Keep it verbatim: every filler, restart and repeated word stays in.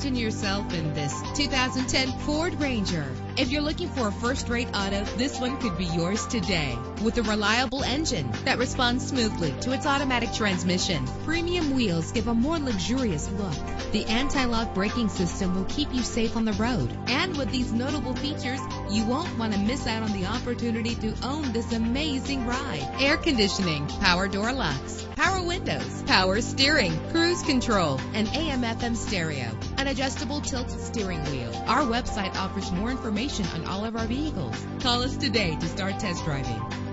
Imagine yourself in this two thousand ten Ford Ranger. If you're looking for a first-rate auto, this one could be yours today. With a reliable engine that responds smoothly to its automatic transmission, premium wheels give a more luxurious look. The anti-lock braking system will keep you safe on the road. And with these notable features, you won't want to miss out on the opportunity to own this amazing ride. Air conditioning, power door locks, power windows, power steering, cruise control, and A M F M stereo, an adjustable tilt steering wheel. Our website offers more information on all of our vehicles. Call us today to start test driving.